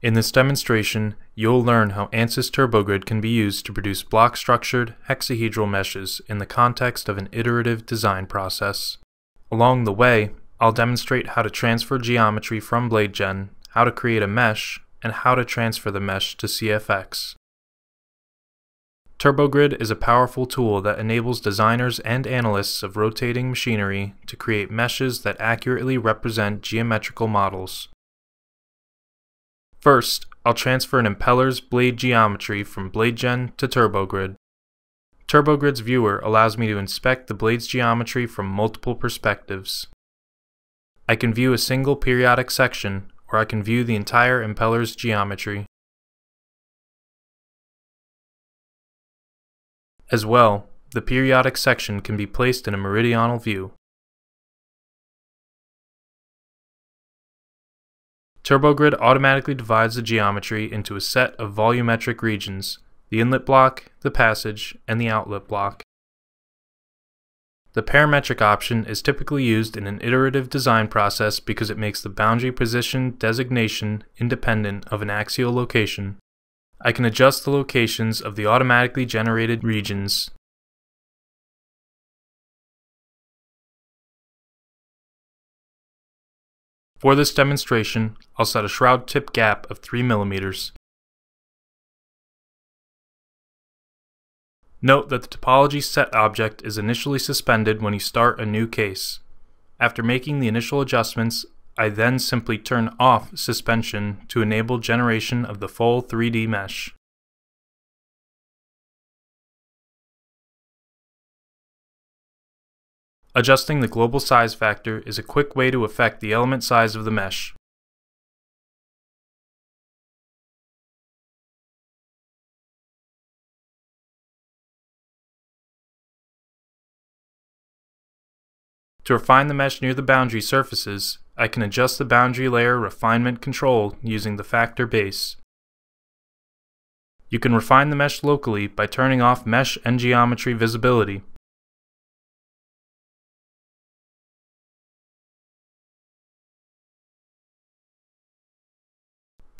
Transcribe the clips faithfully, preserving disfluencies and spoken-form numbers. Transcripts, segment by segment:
In this demonstration, you'll learn how ANSYS TurboGrid can be used to produce block-structured hexahedral meshes in the context of an iterative design process. Along the way, I'll demonstrate how to transfer geometry from BladeGen, how to create a mesh, and how to transfer the mesh to C F X. TurboGrid is a powerful tool that enables designers and analysts of rotating machinery to create meshes that accurately represent geometrical models. First, I'll transfer an impeller's blade geometry from BladeGen to TurboGrid. TurboGrid's viewer allows me to inspect the blade's geometry from multiple perspectives. I can view a single periodic section, or I can view the entire impeller's geometry. As well, the periodic section can be placed in a meridional view. TurboGrid automatically divides the geometry into a set of volumetric regions: the inlet block, the passage, and the outlet block. The parametric option is typically used in an iterative design process because it makes the boundary position designation independent of an axial location. I can adjust the locations of the automatically generated regions. For this demonstration, I'll set a shroud tip gap of three millimeters. Note that the topology set object is initially suspended when you start a new case. After making the initial adjustments, I then simply turn off suspension to enable generation of the full three D mesh. Adjusting the global size factor is a quick way to affect the element size of the mesh. To refine the mesh near the boundary surfaces, I can adjust the boundary layer refinement control using the factor base. You can refine the mesh locally by turning off mesh and geometry visibility.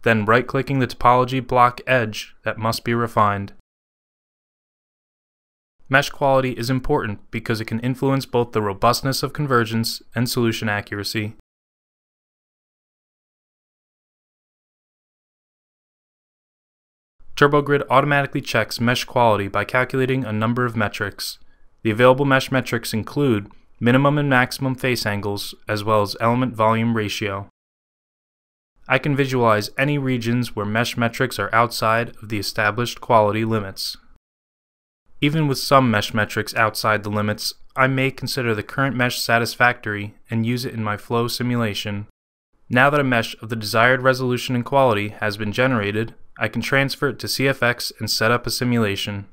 Then right-clicking the topology block edge that must be refined. Mesh quality is important because it can influence both the robustness of convergence and solution accuracy. TurboGrid automatically checks mesh quality by calculating a number of metrics. The available mesh metrics include minimum and maximum face angles, as well as element volume ratio. I can visualize any regions where mesh metrics are outside of the established quality limits. Even with some mesh metrics outside the limits, I may consider the current mesh satisfactory and use it in my flow simulation. Now that a mesh of the desired resolution and quality has been generated, I can transfer it to C F X and set up a simulation.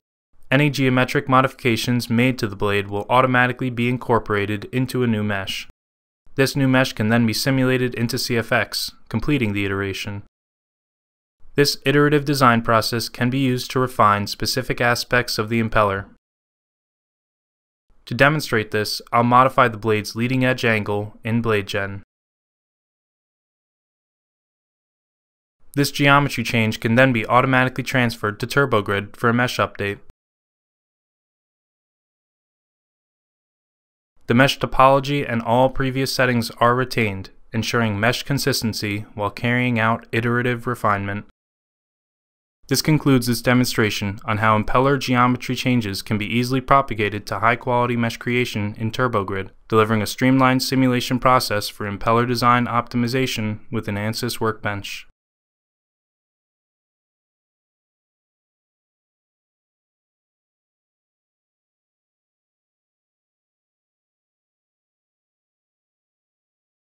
Any geometric modifications made to the blade will automatically be incorporated into a new mesh. This new mesh can then be simulated into C F X, completing the iteration. This iterative design process can be used to refine specific aspects of the impeller. To demonstrate this, I'll modify the blade's leading edge angle in BladeGen. This geometry change can then be automatically transferred to TurboGrid for a mesh update. The mesh topology and all previous settings are retained, ensuring mesh consistency while carrying out iterative refinement. This concludes this demonstration on how impeller geometry changes can be easily propagated to high-quality mesh creation in TurboGrid, delivering a streamlined simulation process for impeller design optimization with an ANSYS Workbench.